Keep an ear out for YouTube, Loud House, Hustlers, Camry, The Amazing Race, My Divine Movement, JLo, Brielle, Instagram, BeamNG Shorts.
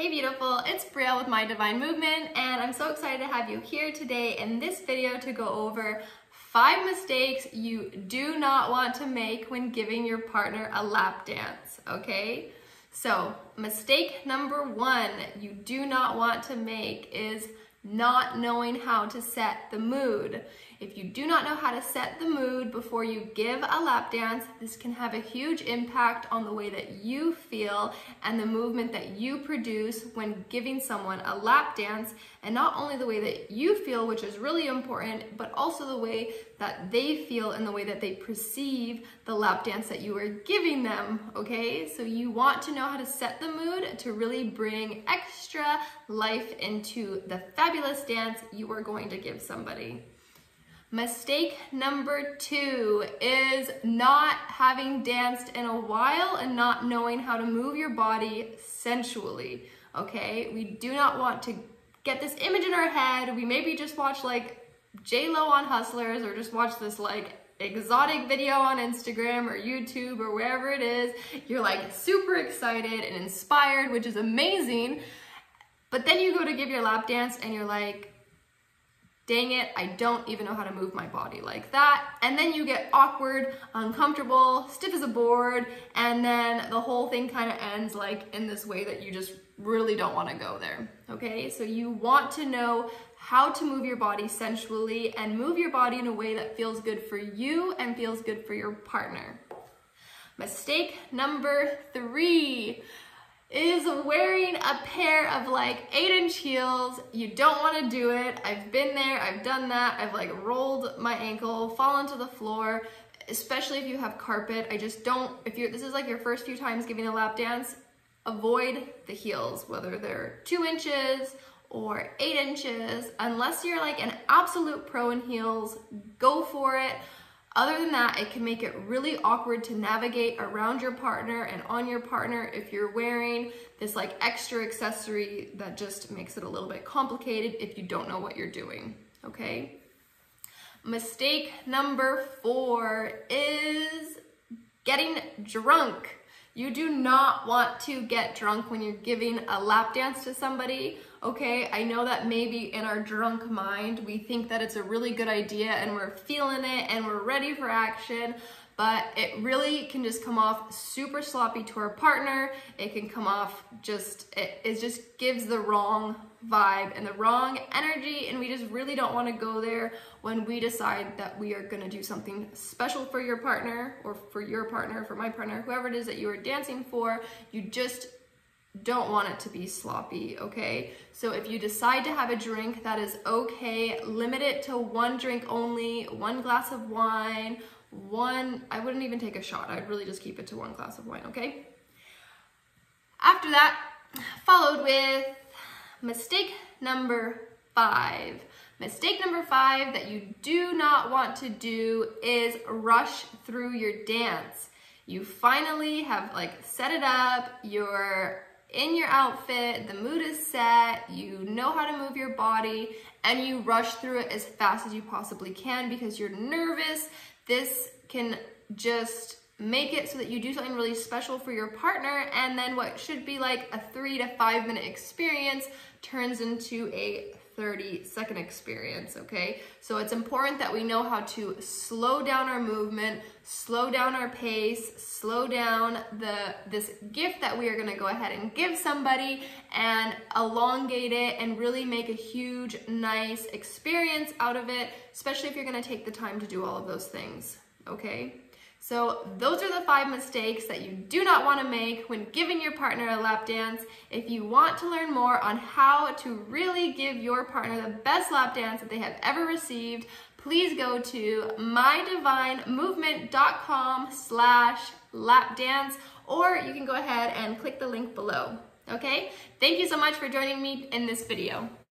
Hey beautiful, it's Brielle with My Divine Movement, and I'm so excited to have you here today in this video to go over 5 mistakes you do not want to make when giving your partner a lap dance, okay? So, mistake number 1 you do not want to make is not knowing how to set the mood. If you do not know how to set the mood before you give a lap dance, this can have a huge impact on the way that you feel and the movement that you produce when giving someone a lap dance, and not only the way that you feel, which is really important, but also the way that they feel and the way that they perceive the lap dance that you are giving them, okay? So you want to know how to set the mood to really bring extra life into the fabulous dance you are going to give somebody. Mistake number 2 is not having danced in a while and not knowing how to move your body sensually, okay? We do not want to get this image in our head. We maybe just watch like JLo on Hustlers, or just watch this like exotic video on Instagram or YouTube or wherever it is. You're like super excited and inspired, which is amazing. But then you go to give your lap dance and you're like, dang it, I don't even know how to move my body like that. And then you get awkward, uncomfortable, stiff as a board, and then the whole thing kind of ends like in this way that you just really don't want to go there, okay? So you want to know how to move your body sensually and move your body in a way that feels good for you and feels good for your partner. Mistake number 3 is wearing a pair of like 8-inch heels. You don't want to do it. I've been there, I've done that. I've like rolled my ankle, fallen to the floor, especially if you have carpet. I just don't, this is like your first few times giving a lap dance, avoid the heels, whether they're 2 inches or 8 inches. Unless you're like an absolute pro in heels, go for it. Other than that, it can make it really awkward to navigate around your partner and on your partner if you're wearing this like extra accessory that just makes it a little bit complicated if you don't know what you're doing, okay? Mistake number 4 is getting drunk. You do not want to get drunk when you're giving a lap dance to somebody, okay? I know that maybe in our drunk mind, we think that it's a really good idea and we're feeling it and we're ready for action, but it really can just come off super sloppy to our partner. It can come off just, it just gives the wrong vibe and the wrong energy, and we just really don't want to go there when we decide that we are going to do something special for your partner, or for your partner, for my partner, whoever it is that you are dancing for. You just don't want it to be sloppy, okay? So if you decide to have a drink, that is okay. Limit it to 1 drink only, 1 glass of wine, I wouldn't even take a shot. I'd really just keep it to 1 glass of wine, okay? After that, followed with mistake number 5. Mistake number 5 that you do not want to do is rush through your dance. You finally have like set it up, you're in your outfit, the mood is set, you know how to move your body, and you rush through it as fast as you possibly can because you're nervous. This can just make it so that you do something really special for your partner, and then what should be like a 3- to 5-minute experience turns into a 30-second experience, okay? So it's important that we know how to slow down our movement, slow down our pace, slow down this gift that we are gonna go ahead and give somebody, and elongate it and really make a huge, nice experience out of it, especially if you're gonna take the time to do all of those things, okay? So those are the 5 mistakes that you do not want to make when giving your partner a lap dance. If you want to learn more on how to really give your partner the best lap dance that they have ever received, please go to mydivinemovement.com/lapdance, or you can go ahead and click the link below. Okay? Thank you so much for joining me in this video.